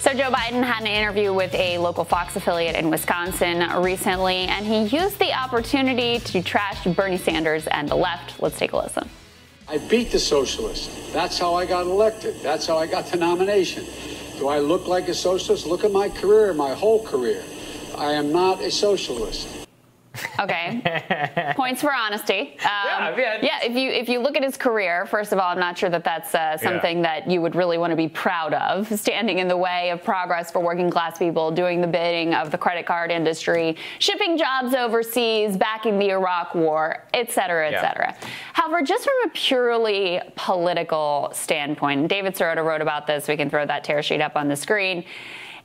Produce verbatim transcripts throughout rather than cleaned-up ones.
So Joe Biden had an interview with a local Fox affiliate in Wisconsin recently, and he used the opportunity to trash Bernie Sanders and the left. Let's take a listen. I beat the socialists. That's how I got elected. That's how I got the nomination. Do I look like a socialist? Look at my career, my whole career. I am not a socialist. Okay. Points for honesty. Um, yeah, yeah. yeah, if you if you look at his career, first of all, I'm not sure that that's uh, something yeah. that you would really want to be proud of, standing in the way of progress for working class people, doing the bidding of the credit card industry, shipping jobs overseas, backing the Iraq war, et cetera, et yeah. cetera. However, just from a purely political standpoint, David Sirota wrote about this. We can throw that tear sheet up on the screen.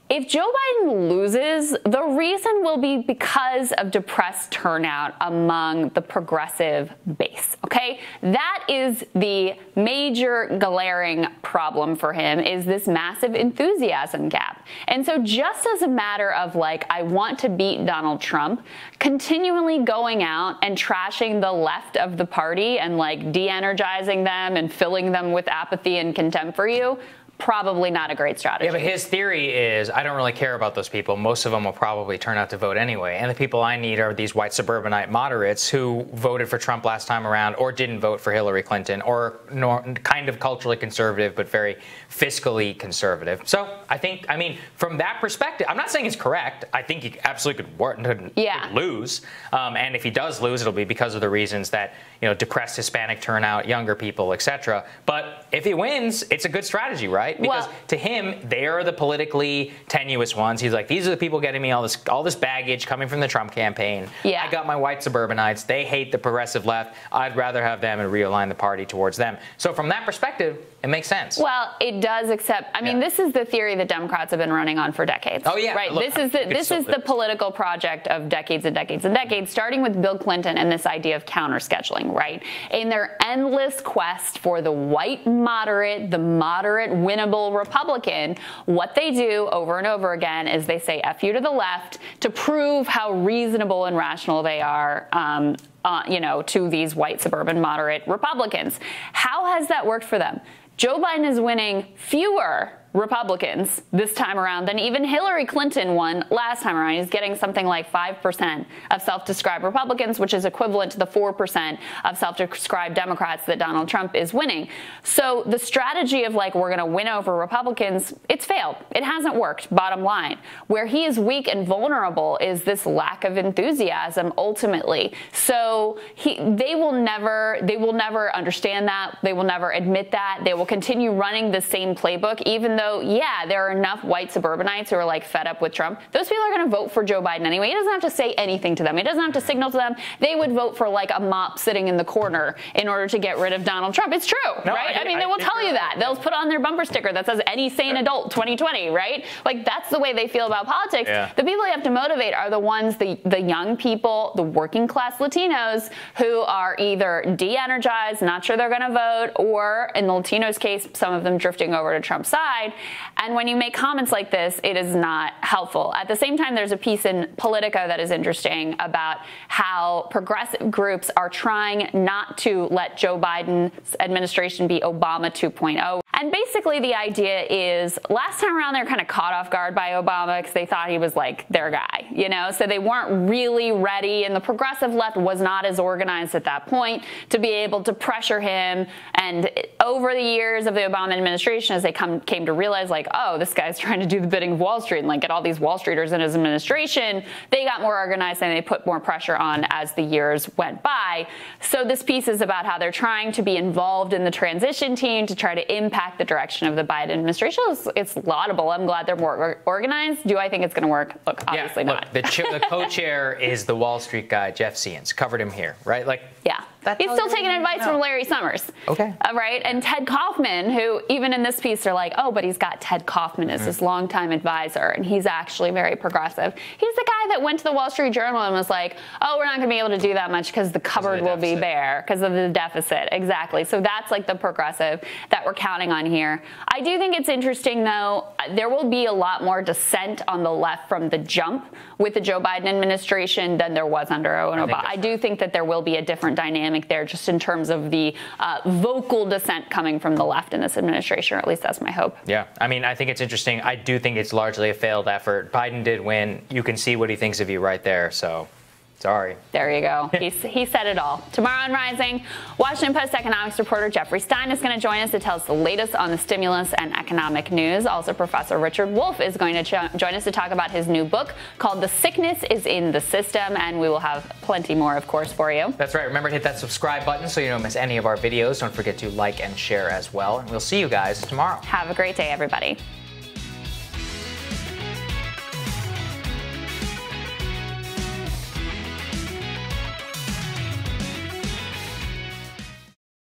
If Joe Biden loses, the reason will be because of depressed turnout among the progressive base, okay? That is the major glaring problem for him, is this massive enthusiasm gap. And so just as a matter of, like, I want to beat Donald Trump, continually going out and trashing the left of the party and, like, de-energizing them and filling them with apathy and contempt for you— probably not a great strategy. Yeah, but his theory is, I don't really care about those people. Most of them will probably turn out to vote anyway. And the people I need are these white suburbanite moderates who voted for Trump last time around or didn't vote for Hillary Clinton or nor, kind of culturally conservative but very fiscally conservative. So I think, I mean, from that perspective, I'm not saying it's correct. I think he absolutely could, could, yeah. could lose. Um, and if he does lose, it'll be because of the reasons that, you know, depressed Hispanic turnout, younger people, et cetera. But if he wins, it's a good strategy, right? Right? Because well, to him, they are the politically tenuous ones. He's like, these are the people getting me all this all this baggage coming from the Trump campaign. Yeah. I got my white suburbanites. They hate the progressive left. I'd rather have them and realign the party towards them. So from that perspective, it makes sense. Well, it does, except, I mean, yeah. this is the theory that Democrats have been running on for decades. Oh, yeah. Right. Look, this is the, this is the political project of decades and decades and decades, starting with Bill Clinton and this idea of counter-scheduling, right? In their endless quest for the white moderate, the moderate winnable Republican, what they do over and over again is they say F you to the left to prove how reasonable and rational they are. Um, Uh, you know, to these white suburban moderate Republicans. How has that worked for them? Joe Biden is winning fewer Republicans this time around than even Hillary Clinton won last time around. He's getting something like five percent of self-described Republicans, which is equivalent to the four percent of self-described Democrats that Donald Trump is winning. So the strategy of, like, we're going to win over Republicans, it's failed. It hasn't worked, bottom line. Where he is weak and vulnerable is this lack of enthusiasm, ultimately. So he, they will never, they will never understand that. They will never admit that. They will continue running the same playbook, even though So, yeah, there are enough white suburbanites who are, like, fed up with Trump. Those people are going to vote for Joe Biden anyway. He doesn't have to say anything to them. He doesn't have to signal to them. They would vote for, like, a mop sitting in the corner in order to get rid of Donald Trump. It's true, no, right? I, I mean, I, they will tell you that. They'll put on their bumper sticker that says any sane adult twenty twenty, right? Like, that's the way they feel about politics. Yeah. The people you have to motivate are the ones, the, the young people, the working class Latinos who are either de-energized, not sure they're going to vote, or, in the Latinos' case, some of them drifting over to Trump's side. And when you make comments like this, it is not helpful. At the same time, there's a piece in Politico that is interesting about how progressive groups are trying not to let Joe Biden's administration be Obama two point oh. And basically the idea is, last time around, they were kind of caught off guard by Obama because they thought he was, like, their guy, you know? So they weren't really ready, and the progressive left was not as organized at that point to be able to pressure him. And over the years of the Obama administration, as they come, came to realize, like, oh, this guy's trying to do the bidding of Wall Street and, like, get all these Wall Streeters in his administration, they got more organized and they put more pressure on as the years went by. So this piece is about how they're trying to be involved in the transition team to try to impact the direction of the Biden administration. It's, it's laudable. I'm glad they're more organized. Do I think it's going to work? Look, obviously yeah, look, not. The, the co-chair is the Wall Street guy, Jeff Sessions. Covered him here, right? Like, yeah. He's still taking advice from Larry Summers. Okay. Uh, right? And Ted Kaufman, who even in this piece, they're like, oh, but he's got Ted Kaufman as mm. his longtime advisor, and he's actually very progressive. He's the guy that went to the Wall Street Journal and was like, oh, we're not going to be able to do that much because the cupboard will be bare because of the deficit. Exactly. So that's, like, the progressive that we're counting on here. I do think it's interesting, though, there will be a lot more dissent on the left from the jump with the Joe Biden administration than there was under Obama. I do think that there will be a different different dynamic there just in terms of the uh, vocal dissent coming from the left in this administration, or at least that's my hope. Yeah, I mean, I think it's interesting. I do think it's largely a failed effort. Biden did win. You can see what he thinks of you right there, so... Sorry. There you go. He, he said it all. Tomorrow on Rising, Washington Post economics reporter Jeffrey Stein is going to join us to tell us the latest on the stimulus and economic news. Also, Professor Richard Wolf is going to join us to talk about his new book called The Sickness is in the System, and we will have plenty more, of course, for you. That's right. Remember to hit that subscribe button so you don't miss any of our videos. Don't forget to like and share as well, and we'll see you guys tomorrow. Have a great day, everybody.